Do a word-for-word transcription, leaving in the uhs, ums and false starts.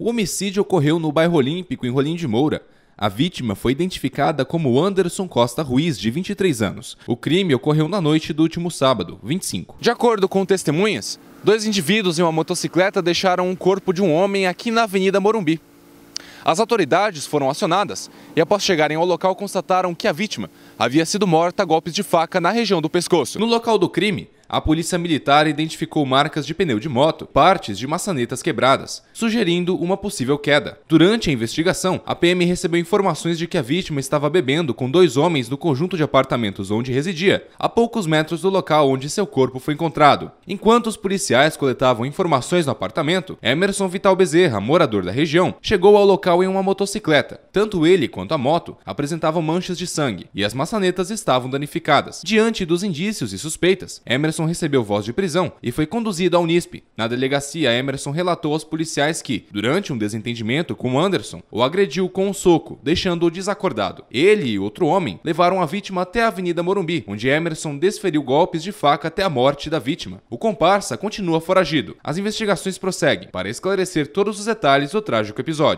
O homicídio ocorreu no bairro Olímpico, em Rolim de Moura. A vítima foi identificada como Anderson Costa Ruiz, de vinte e três anos. O crime ocorreu na noite do último sábado, vinte e cinco. De acordo com testemunhas, dois indivíduos em uma motocicleta deixaram o corpo de um homem aqui na Avenida Morumbi. As autoridades foram acionadas e, após chegarem ao local, constataram que a vítima havia sido morta a golpes de faca na região do pescoço. No local do crime, a polícia militar identificou marcas de pneu de moto, partes de maçanetas quebradas, sugerindo uma possível queda. Durante a investigação, a P M recebeu informações de que a vítima estava bebendo com dois homens no conjunto de apartamentos onde residia, a poucos metros do local onde seu corpo foi encontrado. Enquanto os policiais coletavam informações no apartamento, Emerson Vital Bezerra, morador da região, chegou ao local em uma motocicleta. Tanto ele quanto a moto apresentavam manchas de sangue e as maçanetas estavam danificadas. Diante dos indícios e suspeitas, Emerson recebeu voz de prisão e foi conduzido ao N I S P. Na delegacia, Emerson relatou aos policiais que, durante um desentendimento com Anderson, o agrediu com um soco, deixando-o desacordado. Ele e outro homem levaram a vítima até a Avenida Morumbi, onde Emerson desferiu golpes de faca até a morte da vítima. O comparsa continua foragido. As investigações prosseguem para esclarecer todos os detalhes do trágico episódio.